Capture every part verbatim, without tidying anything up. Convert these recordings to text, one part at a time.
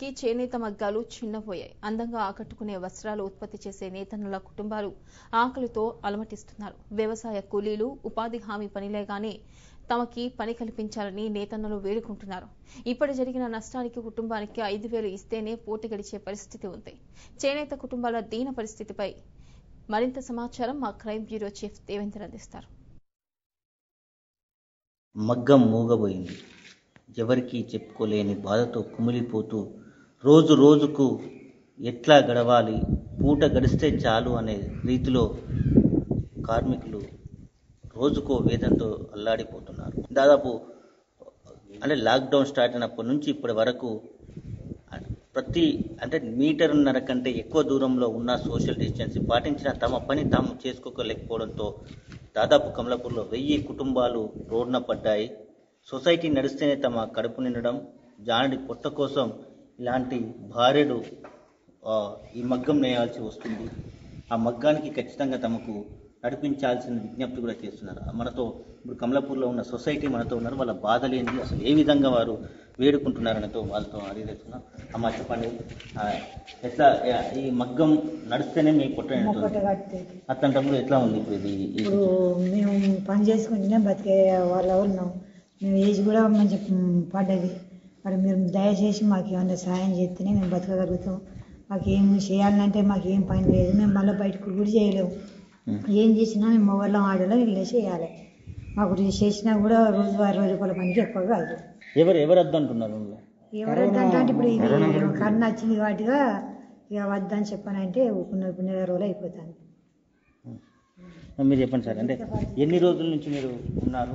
की చేనేత మగ్గాలు చిన్నపోయాయి. అందంగా ఆకట్టుకునే వస్త్రాలు ఉత్పత్తి చేసే నేతన్నల కుటుంబాలు ఆకలితో అలమటిస్తున్నారు. వ్యవసాయ కూలీలు ఉపాధి హామీ పనిలేగానే తమకి పని కల్పించాలని నేతన్నలు వేడుకుంటున్నారు. ఇప్పటి జరిగిన నష్టానికి కుటుంబానికి ఐదు వేలు ఇస్తేనే పూట గడిచే పరిస్థితి ఉంది. చేనేత కుటుంబాల దీన పరిస్థితిపై మరింత సమాచారం మా క్రైమ్ బ్యూరో చీఫ్ దేవేంద్ర అందిస్తారు. మగ్గం మూగబోయింది. ఎవరికీ చెప్పుకోలేని బాధతో కుమిలిపోతూ రోజు రోజుకు ఎట్లా గడవాలి, పూట గడిస్తే చాలు అనే రీతిలో కార్మికులు రోజుకో వేదంతో అల్లాడిపోతున్నారు. దాదాపు అంటే లాక్డౌన్ స్టార్ట్ అయినప్పటి నుంచి ఇప్పటి వరకు ప్రతి అంటే మీటర్న్నర కంటే ఎక్కువ దూరంలో ఉన్న సోషల్ డిస్టెన్స్ పాటించిన తమ పని తాము చేసుకోలేకపోవడంతో దాదాపు కమలాపూర్లో వెయ్యి కుటుంబాలు రోడ్న పడ్డాయి. సొసైటీ నడిస్తేనే తమ కడుపు నిండడం, జానడి పొట్ట కోసం ఇలాంటి భార్యలు ఈ మగ్గం నేయాల్సి వస్తుంది. ఆ మగ్గానికి ఖచ్చితంగా తమకు నడిపించాల్సిన విజ్ఞప్తి కూడా చేస్తున్నారు. మనతో ఇప్పుడు కమలాపూర్లో ఉన్న సొసైటీ మనతో ఉన్నారు. వాళ్ళ బాధలు ఏంటి, అసలు ఏ విధంగా వారు వేడుకుంటున్నారనతో వాళ్ళతో అడిగేస్తున్నాం. అమ్మ చెప్పండి, ఎట్లా ఈ మగ్గం నడిస్తేనే మీకు పొట్టండి, అట్లాంటప్పుడు ఎట్లా ఉంది ఇప్పుడు ఇది? మేము పని చేసుకుంటున్నాం, బతికే వాళ్ళు ఉన్నాం, మేము ఏజ్ కూడా మంచి పడ్డది. మరి మీరు దయచేసి మాకు ఏమైనా సహాయం చేస్తేనే మేము బతకగలుగుతాం. మాకేం చేయాలంటే మాకేం పని లేదు, మేము మళ్ళీ బయటకు కూడా చేయలేము. ఏం చేసినా మేము మొబైల్లో ఆడలో వీళ్ళే చేయాలి. మాకు చేసినా కూడా రోజువారీ రూపాయల పనికి ఎక్కువ కాదు. ఎవరు ఎవరు వద్దంటున్నారు? ఎవరు వద్దంటే ఇప్పుడు ఇది కన్ను వచ్చింది వాటిగా ఇక వద్దని చెప్పానంటే కొన్ని నెల రోజులు అయిపోతాను. మీరు చెప్పండి సార్, అంటే ఎన్ని రోజుల నుంచి మీరు ఉన్నారు?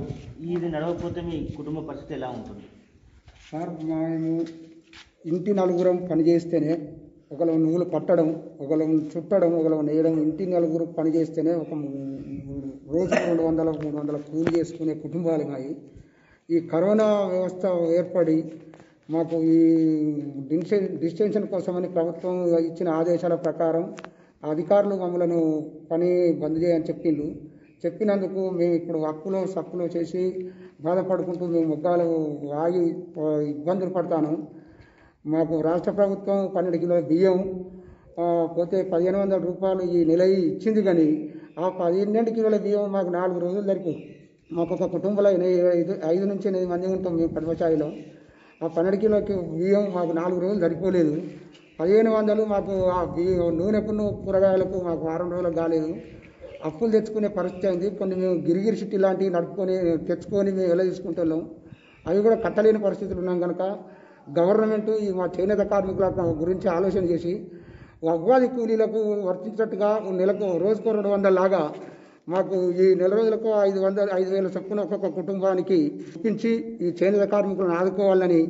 ఇది నడవకపోతే మీ కుటుంబ పరిస్థితి ఎలా ఉంటుంది సార్? మేము ఇంటి నలుగురం పనిచేస్తేనే, ఒకరు నువ్వులు పట్టడం, ఒకరు చుట్టడం, ఒకరు నేయడం, ఇంటి నలుగురు పనిచేస్తేనే ఒక రోజు రెండు వందల మూడు వందల కూలి చేసుకునే కుటుంబాలు మావి. ఈ కరోనా వ్యవస్థ ఏర్పడి మాకు ఈ డిస్టెన్ డిస్టెన్షన్ కోసమని ప్రభుత్వం ఇచ్చిన ఆదేశాల ప్రకారం అధికారులు మమ్మలను పని బంద్ చేయని చెప్పిండు. చెప్పినందుకు మేము ఇప్పుడు అప్పులో సప్పులో చేసి బాధపడుకుంటూ మేము మొగ్గాలు ఆగి ఇబ్బందులు పడతాను. మాకు రాష్ట్ర ప్రభుత్వం పన్నెండు కిలోల బియ్యం పోతే పదిహేను వందల రూపాయలు ఈ నెల ఇచ్చింది. కానీ ఆ పన్నెండు కిలోల బియ్యం మాకు నాలుగు రోజులు దొరికి, మాకు ఒక కుటుంబంలో ఐదు ఐదు నుంచి ఎనిమిది మంది ఉంటాం మేము పడమచాయిలో. ఆ పన్నెండు కిలోల బియ్యం మాకు నాలుగు రోజులు సరిపోలేదు. పదిహేను వందలు మాకు ఆ బియ్యం నూనెకు కూరగాయలకు మాకు వారం రోజులకు కాలేదు. అప్పులు తెచ్చుకునే పరిస్థితి అయింది. కొన్ని మేము గిరిగిరి చిట్టి లాంటివి నడుపుకొని తెచ్చుకొని మేము ఎలా తీసుకుంటున్నాం, అవి కూడా కట్టలేని పరిస్థితులు ఉన్నాం. కనుక గవర్నమెంట్ ఈ మా చేనేత కార్మికుల గురించి ఆలోచన చేసి ఉపాధి కూలీలకు వర్తించినట్టుగా నెలకు రోజుకు రెండు వందల లాగా మాకు ఈ నెల రోజులకు ఐదు వందల ఐదు వేల చొప్పున ఒక్కొక్క కుటుంబానికి ఇప్పించి ఈ చేనేత కార్మికులను ఆదుకోవాలని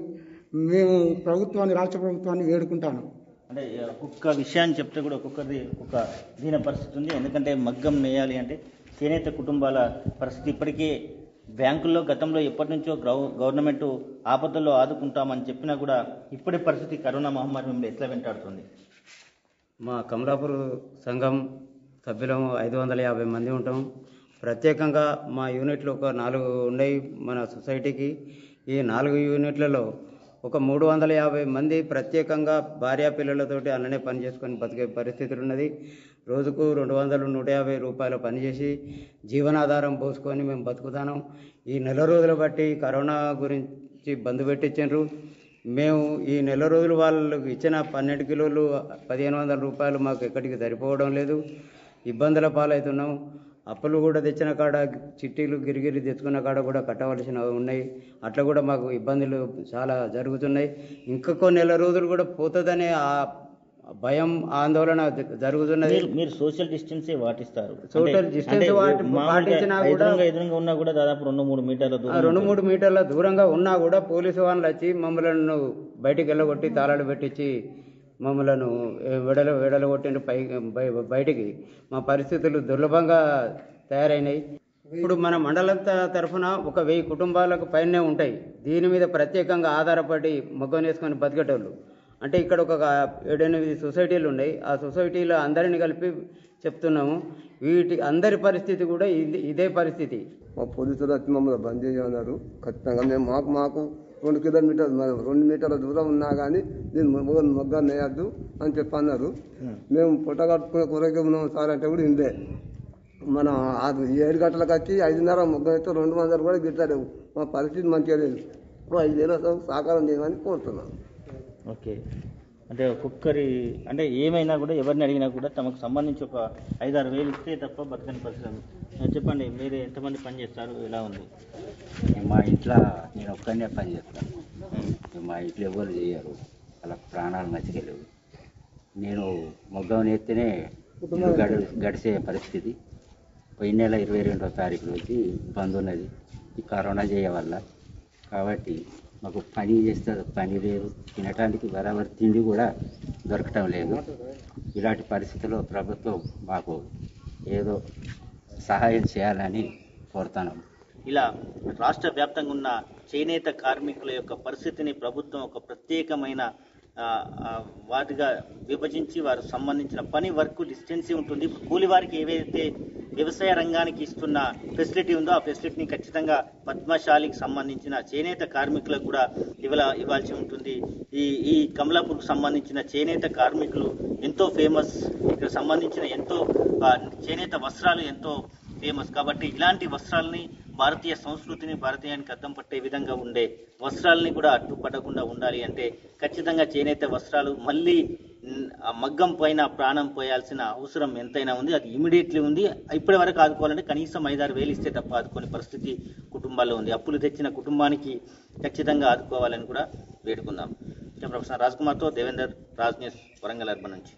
మేము ప్రభుత్వాన్ని రాష్ట్ర ప్రభుత్వాన్ని వేడుకుంటాను. అంటే ఒక్కొక్క విషయాన్ని చెప్తే కూడా ఒక్కొక్కది ఒక్కొక్క దీన పరిస్థితి ఉంది. ఎందుకంటే మగ్గం నేయాలి అంటే చేనేత కుటుంబాల పరిస్థితి ఇప్పటికే బ్యాంకుల్లో గతంలో ఎప్పటి నుంచో గవర్నమెంట్ ఆపదల్లో ఆదుకుంటామని చెప్పినా కూడా ఇప్పటి పరిస్థితి కరోనా మహమ్మారి మిమ్మల్ని ఎట్లా వెంటాడుతుంది? మా కమలాపూర్ సంఘం సభ్యులము ఐదు వందల యాభై మంది ఉంటాం. ప్రత్యేకంగా మా యూనిట్లు ఒక నాలుగు ఉన్నాయి మన సొసైటీకి. ఈ నాలుగు యూనిట్లలో ఒక మూడు వందల యాభై మంది ప్రత్యేకంగా భార్యా పిల్లలతోటి అన్ననే పని చేసుకొని బతికే పరిస్థితులు ఉన్నది. రోజుకు రెండు వందలు నూట యాభై రూపాయలు పనిచేసి జీవనాధారం పోసుకొని మేము బతుకుతాను. ఈ నెల రోజులు బట్టి కరోనా గురించి బంద్ పెట్టించారు. మేము ఈ నెల రోజులు వాళ్ళకి ఇచ్చిన పన్నెండు కిలోలు పదిహేను వందల రూపాయలు మాకు ఎక్కడికి సరిపోవడం లేదు. ఇబ్బందుల పాలవుతున్నాం. అప్పులు కూడా తెచ్చిన కాడ చిట్టీలు గిరిగిరి తెచ్చుకున్న కాడ కూడా కట్టవలసినవి ఉన్నాయి. అట్లా కూడా మాకు ఇబ్బందులు చాలా జరుగుతున్నాయి. ఇంకా కొన్ని నెల రోజులు కూడా పోతుందనే ఆ భయం ఆందోళన జరుగుతున్నది. మీరు సోషల్ డిస్టెన్స్ పాటిస్తారు? సోషల్ డిస్టెన్స్ పాటించినా కూడా ఎదురుగా ఉన్నా కూడా దాదాపు రెండు మూడు మీటర్ల రెండు మూడు మీటర్ల దూరంగా ఉన్నా కూడా పోలీసు వాళ్ళు వచ్చి మమ్మల్ని బయటికి వెళ్ళగొట్టి తాళాలు పెట్టించి మమ్మలను వెడల వెడలగొట్టిన పై బయటికి మా పరిస్థితులు దుర్లభంగా తయారైనాయి. ఇప్పుడు మన మండలం తరఫున ఒక వెయ్యి కుటుంబాలకు పైనే ఉంటాయి. దీని మీద ప్రత్యేకంగా ఆధారపడి మగ్గం వేసుకొని బతికేటోళ్ళు అంటే ఇక్కడ ఒక ఏడెనిమిది సొసైటీలు ఉన్నాయి. ఆ సొసైటీలో అందరిని కలిపి చెప్తున్నాము. వీటి అందరి పరిస్థితి కూడా ఇదే పరిస్థితి. మా పోలీసులు వచ్చి మమ్మల్ని బంద్ చేయమన్నారు. ఖచ్చితంగా మేము మాకు మాకు రెండు కిలోమీటర్లు మనం రెండు మీటర్ల దూరం ఉన్నా కానీ నేను మొగలు మొగ్గాన్ని వేయద్దు అని చెప్పి అన్నారు. మేము పుట్ట కట్టుకునే కొరకే ఉన్నాం సార్ అంటే కూడా ఇందే మనం ఏడు గంటలకు వచ్చి ఐదున్నర మొగ్గలతో రెండు వందలు కూడా గిట్టారు. మా పరిస్థితి మంచిగా లేదు. ఐదు వేల సహకారం చేయమని కోరుతున్నాం. ఓకే, అంటే ఒక్కొక్కరి అంటే ఏమైనా కూడా ఎవరిని అడిగినా కూడా తమకు సంబంధించి ఒక ఐదు ఆరు వేలు ఇస్తే తప్ప బతకని పరిస్థితి. చెప్పండి, మీరు ఎంతమంది పని చేస్తారు, ఎలా ఉంది? మా ఇంట్లో నేను ఒక్కనే పని చేస్తాను. మా ఇంట్లో ఎవరు చేయరు, అలా ప్రాణాలు నచ్చగలేవు. నేను మొగ్గం ఎత్తేనే గడు గడిచే పరిస్థితి. పోయిన నెల ఇరవై రెండవ తారీఖు నుంచి ఇబ్బంది ఉన్నది ఈ కరోనా చేయవల్ల. కాబట్టి మాకు పని చేస్తే పని లేదు, తినడానికి బరాబర్ తిండి కూడా దొరకటం లేదు. ఇలాంటి పరిస్థితుల్లో ప్రభుత్వం మాకు ఏదో సహాయం చేయాలని కోరుతున్నాం. ఇలా రాష్ట్ర వ్యాప్తంగా ఉన్న చేనేత కార్మికుల యొక్క పరిస్థితిని ప్రభుత్వం ఒక ప్రత్యేకమైన వాటిగా విభజించి వారు సంబంధించిన పని వర్క్ డిస్టెన్సీ ఉంటుంది. కూలి వారికి ఏవైతే వ్యవసాయ రంగానికి ఇస్తున్న ఫెసిలిటీ ఉందో ఆ ఫెసిలిటీని ఖచ్చితంగా పద్మశాలికి సంబంధించిన చేనేత కార్మికులకు కూడా ఇవ్వాల ఇవ్వాల్సి ఉంటుంది. ఈ ఈ కమలాపూర్కు సంబంధించిన చేనేత కార్మికులు ఎంతో ఫేమస్. ఇక్కడ సంబంధించిన ఎంతో చేనేత వస్త్రాలు ఎంతో ఫేమస్. కాబట్టి ఇలాంటి వస్త్రాలని, భారతీయ సంస్కృతిని, భారతీయానికి అద్దం పట్టే విధంగా ఉండే వస్త్రాలని కూడా అడ్డుపడకుండా ఉండాలి అంటే ఖచ్చితంగా చేనేత వస్త్రాలు మళ్ళీ మగ్గం పైన ప్రాణం పోయాల్సిన అవసరం ఎంతైనా ఉంది. అది ఇమీడియట్లీ ఉంది. ఇప్పటి వరకు ఆదుకోవాలంటే కనీసం ఐదారు వేలు ఇస్తే తప్ప ఆదుకోని పరిస్థితి కుటుంబాల్లో ఉంది. అప్పులు తెచ్చిన కుటుంబానికి ఖచ్చితంగా ఆదుకోవాలని కూడా వేడుకుందాం. ప్రొఫెసర్ రాజ్ కుమార్తో దేవేందర్, రాజ్ న్యూస్, వరంగల్ అర్బన్ నుంచి.